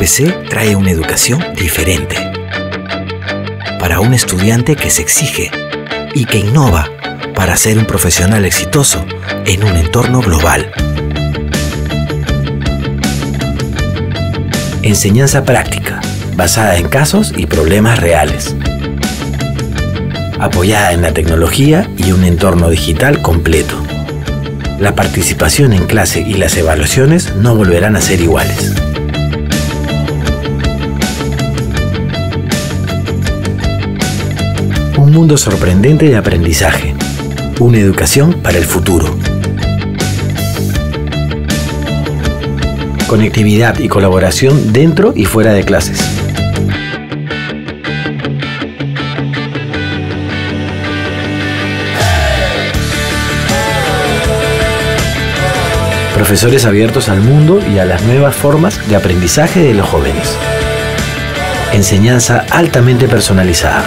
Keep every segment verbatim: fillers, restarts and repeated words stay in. U P C trae una educación diferente para un estudiante que se exige y que innova para ser un profesional exitoso en un entorno global. Enseñanza práctica, basada en casos y problemas reales, apoyada en la tecnología y un entorno digital completo. La participación en clase y las evaluaciones no volverán a ser iguales. Un mundo sorprendente de aprendizaje. Una educación para el futuro. Conectividad y colaboración dentro y fuera de clases. Profesores abiertos al mundo y a las nuevas formas de aprendizaje de los jóvenes. Enseñanza altamente personalizada.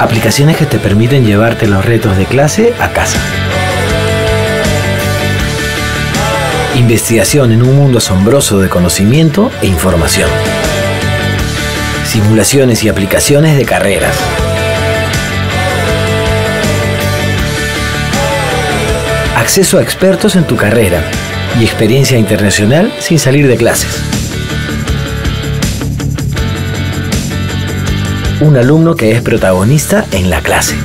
Aplicaciones que te permiten llevarte los retos de clase a casa. Investigación en un mundo asombroso de conocimiento e información. Simulaciones y aplicaciones de carreras. Acceso a expertos en tu carrera y experiencia internacional sin salir de clases. Un alumno que es protagonista en la clase.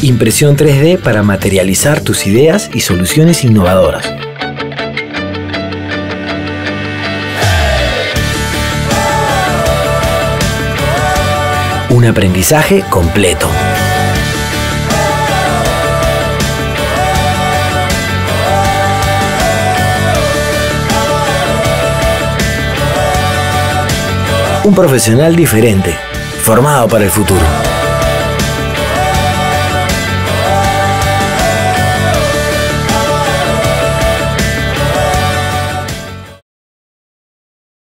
Impresión tres D para materializar tus ideas y soluciones innovadoras. Un aprendizaje completo. Un profesional diferente, formado para el futuro.